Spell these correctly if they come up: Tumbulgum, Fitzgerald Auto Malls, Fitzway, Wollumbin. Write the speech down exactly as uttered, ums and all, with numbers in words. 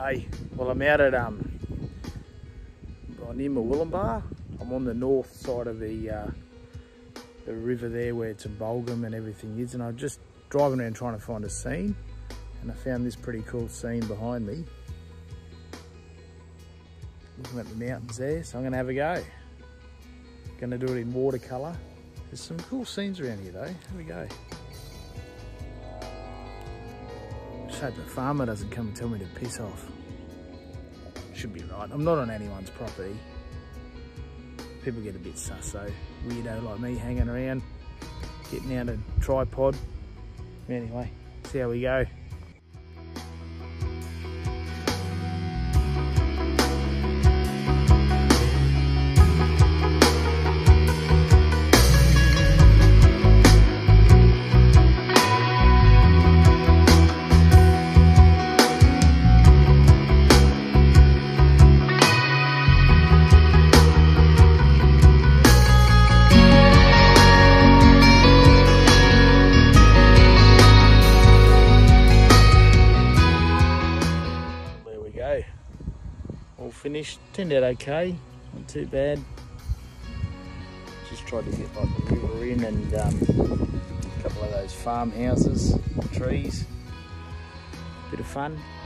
G'day, well I'm out at um, near my Wollumbin. I'm on the north side of the uh, the river there where Tumbulgum and everything is, and I'm just driving around trying to find a scene, and I found this pretty cool scene behind me. Looking at the mountains there, so I'm going to have a go. Going to do it in watercolour. There's some cool scenes around here though, here we go. I hope the farmer doesn't come and tell me to piss off. Should be right. I'm not on anyone's property. People get a bit sus though. Weirdo like me hanging around, getting out a tripod. Anyway, see how we go. Finished, turned out okay, not too bad. Just tried to get like the river in and um, a couple of those farmhouses, trees. Bit of fun.